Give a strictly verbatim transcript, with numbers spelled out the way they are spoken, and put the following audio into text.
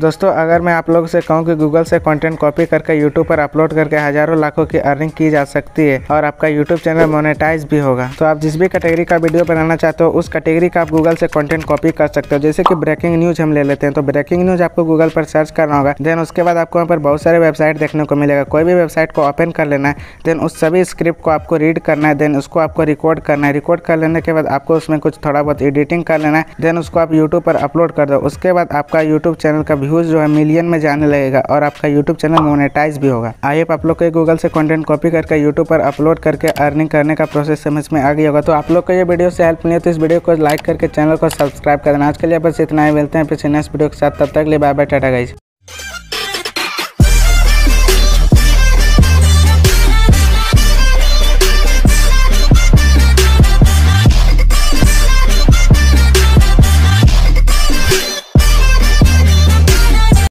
दोस्तों अगर मैं आप लोगों से कहूं कि गूगल से कंटेंट कॉपी करके यूट्यूब पर अपलोड करके हज़ारों लाखों की अर्निंग की जा सकती है और आपका यूट्यूब चैनल मोनेटाइज भी होगा। तो आप जिस भी कैटेगरी का वीडियो बनाना चाहते हो उस कैटेगरी का आप गूगल से कंटेंट कॉपी कर सकते हो। जैसे कि ब्रेकिंग न्यूज़ हम ले लेते हैं, तो ब्रेकिंग न्यूज़ आपको गूगल पर सर्च करना होगा। देन उसके बाद आपको यहाँ पर बहुत सारे वेबसाइट देखने को मिलेगा। कोई भी वेबसाइट को ओपन कर लेना है, देन उस सभी स्क्रिप्ट को आपको रीड करना है, देन उसको आपको रिकॉर्ड करना है। रिकॉर्ड कर लेने के बाद आपको उसमें कुछ थोड़ा बहुत एडिटिंग कर लेना है, देन उसको आप यूट्यूब पर अपलोड कर दो। उसके बाद आपका यूट्यूब चैनल का व्यूज जो है मिलियन में जाने लगेगा और आपका यूट्यूब चैनल मोनेटाइज भी होगा। आइए आप लोग को गूगल से कंटेंट कॉपी करके यूट्यूब पर अपलोड करके अर्निंग करने का प्रोसेस समझ में आ गया होगा। तो आप लोग को ये वीडियो से हेल्प मिली तो इस वीडियो को लाइक करके चैनल को सब्सक्राइब कर देना। आज के लिए बस इतना ही, मिलते हैं फिर नेक्स्ट वीडियो के साथ, तब तक के लिए बाय बाय, टाटा गाइस।